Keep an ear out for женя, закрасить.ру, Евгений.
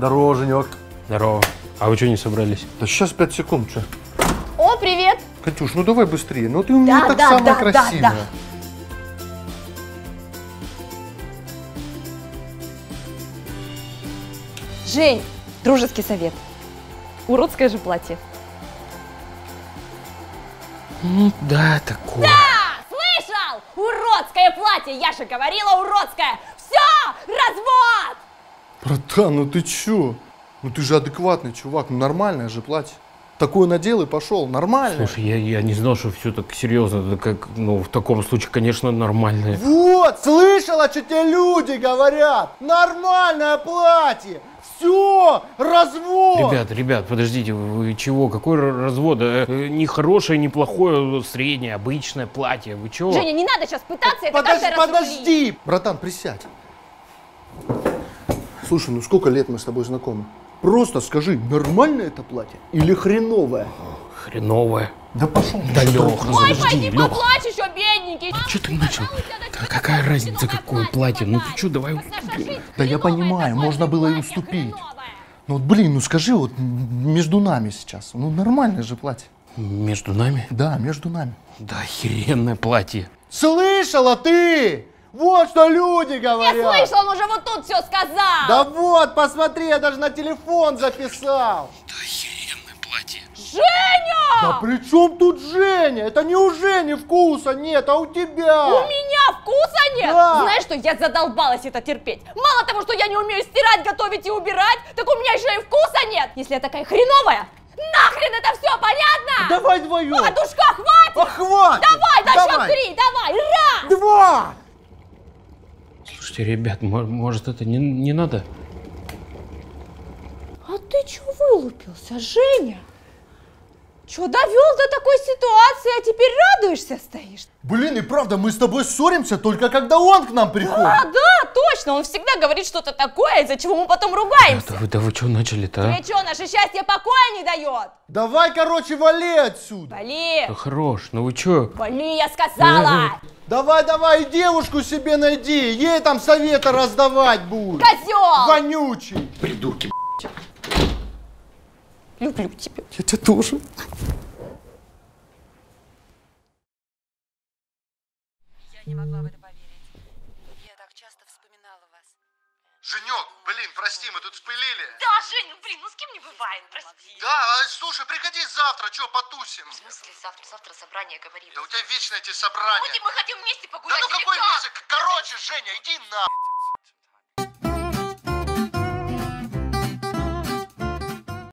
Дороженек. Здорово. А вы что не собрались? Да сейчас 5 секунд, что? О, привет! Катюш, ну давай быстрее. Ну ты у меня так самая красивая. Да. Жень, дружеский совет. Уродское же платье. Ну да, такое. Да! Слышал? Уродское платье! Я же говорила, уродское! Все! Развод! Братан, ну ты чё? Ну ты же адекватный чувак, ну нормальное же платье. Такое надел и пошел, нормально. Слушай, я не знал, что все так серьезно, как, ну в таком случае, конечно, нормальное. Вот, слышала, что тебе люди говорят? Нормальное платье! Все, развод! Ребят, подождите, вы чего? Какой развод? Не хорошее, не плохое, среднее, обычное платье, вы чего? Женя, не надо сейчас пытаться, Подожди! Братан, присядь. Слушай, ну сколько лет мы с тобой знакомы? Просто скажи, нормальное это платье или хреновое? Хреновое. Да пошел. Да Леха, ой, пойди поплачь еще, бедненький. Че ты начал? Какая разница, какое платье? Ну ты че, давай уступим. Да я понимаю, можно было и уступить. Ну вот блин, ну скажи вот между нами сейчас. Ну нормальное же платье. Между нами? Да, между нами. Да охеренное платье. Слышала ты? Вот что люди говорят! Я слышал, он уже вот тут все сказал! Да вот, посмотри, я даже на телефон записал! Да охеренное платье! Женя! Да при чем тут Женя? Это не у Жени вкуса нет, а у тебя! У меня вкуса нет? Да. Знаешь что, я задолбалась это терпеть! Мало того, что я не умею стирать, готовить и убирать, так у меня еще и вкуса нет! Если я такая хреновая, нахрен это все, понятно? Давай вдвоем! А, душка, хватит! А, хватит! Давай, на счет 3, давай! Раз! Два! Слушайте, ребят, может это не надо? А ты чё вылупился, Женя? Чё довёл до такой ситуации, а теперь радуешься стоишь? Блин, и правда, мы с тобой ссоримся только когда он к нам приходит. Да, точно, он всегда говорит что-то такое, из-за чего мы потом ругаемся. Да вы чё начали-то, а? Тебе чё, наше счастье покоя не дает? Давай, короче, вали отсюда. Вали. Да хорош, ну вы чё? Вали, я сказала. Давай, девушку себе найди, ей там советы раздавать будет. Козёл! Вонючий. Придурки, б***ь. Люблю тебя. Я тебя тоже. Я не могла в это поверить. Я так часто вспоминала вас. Женёк, блин, прости, мы тут вспылили. Да, Жень, ну с кем не бывает, прости. Да, слушай, приходи завтра, чё, потусим. В смысле завтра? Завтра собрание, говорили. Да у тебя вечно эти собрания. Мы хотим вместе погулять. Да ну какой вместе? Короче, Женя, иди на...